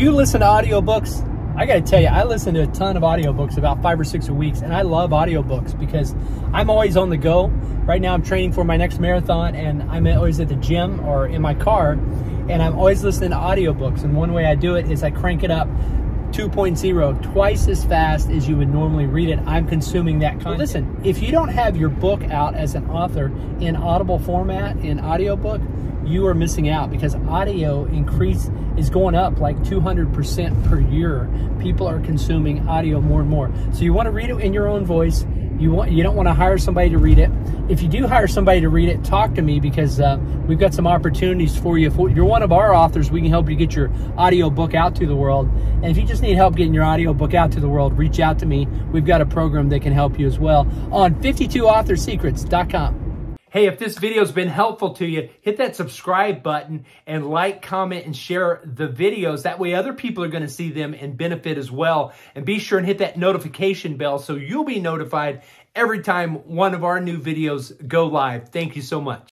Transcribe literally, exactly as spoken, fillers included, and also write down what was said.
you listen to audiobooks, I gotta tell you, I listen to a ton of audiobooks, about five or six a week, and I love audiobooks because I'm always on the go. Right now I'm training for my next marathon, and I'm always at the gym or in my car, and I'm always listening to audiobooks. And one way I do it is I crank it up two point oh, twice as fast as you would normally read it. I'm consuming that content. Listen, if you don't have your book out as an author in Audible format, in audiobook, you are missing out, because audio increase is going up like two hundred percent per year. People are consuming audio more and more. So you want to read it in your own voice. You want, you don't want to hire somebody to read it. If you do hire somebody to read it, talk to me, because uh, we've got some opportunities for you. If you're one of our authors, we can help you get your audio book out to the world. And if you just need help getting your audio book out to the world, reach out to me. We've got a program that can help you as well on fifty-two author secrets dot com. Hey, if this video's been helpful to you, hit that subscribe button and like, comment, and share the videos. That way other people are going to see them and benefit as well. And be sure and hit that notification bell so you'll be notified every time one of our new videos go live. Thank you so much.